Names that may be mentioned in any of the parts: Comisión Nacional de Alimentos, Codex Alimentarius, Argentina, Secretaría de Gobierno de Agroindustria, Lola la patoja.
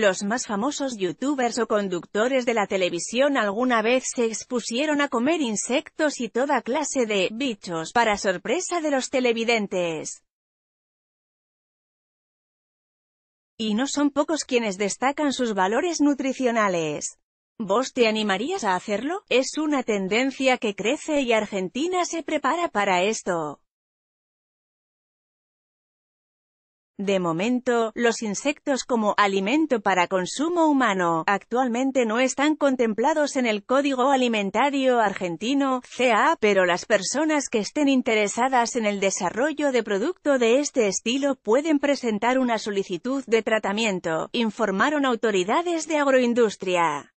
Los más famosos youtubers o conductores de la televisión alguna vez se expusieron a comer insectos y toda clase de bichos, para sorpresa de los televidentes. Y no son pocos quienes destacan sus valores nutricionales. ¿Vos te animarías a hacerlo? Es una tendencia que crece y Argentina se prepara para esto. De momento, los insectos como alimento para consumo humano, actualmente no están contemplados en el Código Alimentario Argentino, CA, pero las personas que estén interesadas en el desarrollo de producto de este estilo pueden presentar una solicitud de tratamiento, informaron autoridades de agroindustria.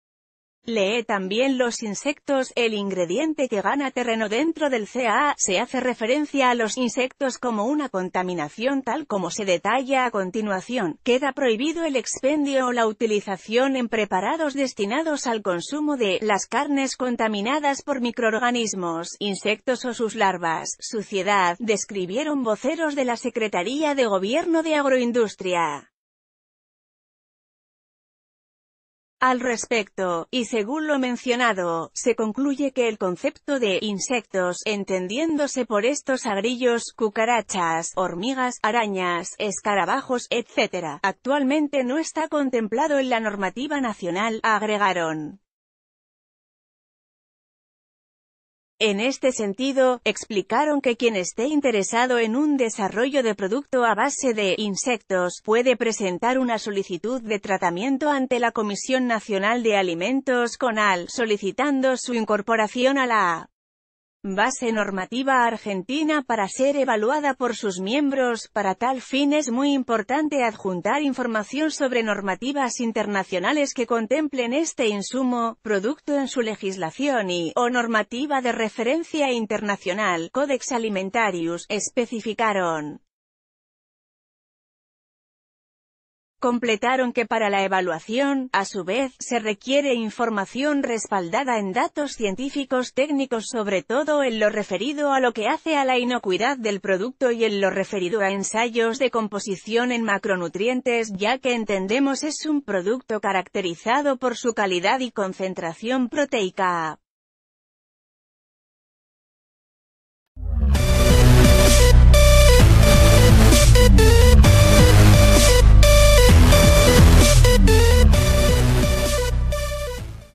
Lee también los insectos, el ingrediente que gana terreno dentro del CA, se hace referencia a los insectos como una contaminación tal como se detalla a continuación, queda prohibido el expendio o la utilización en preparados destinados al consumo de las carnes contaminadas por microorganismos, insectos o sus larvas, suciedad, describieron voceros de la Secretaría de Gobierno de Agroindustria. Al respecto, y según lo mencionado, se concluye que el concepto de «insectos», entendiéndose por estos agrillos, cucarachas, hormigas, arañas, escarabajos, etc., actualmente no está contemplado en la normativa nacional, agregaron. En este sentido, explicaron que quien esté interesado en un desarrollo de producto a base de insectos puede presentar una solicitud de tratamiento ante la Comisión Nacional de Alimentos CONAL, solicitando su incorporación a la base normativa argentina para ser evaluada por sus miembros. Para tal fin es muy importante adjuntar información sobre normativas internacionales que contemplen este insumo, producto en su legislación y, o normativa de referencia internacional, Codex Alimentarius, especificaron. Completaron que para la evaluación, a su vez, se requiere información respaldada en datos científicos técnicos, sobre todo en lo referido a lo que hace a la inocuidad del producto y en lo referido a ensayos de composición en macronutrientes, ya que entendemos es un producto caracterizado por su calidad y concentración proteica.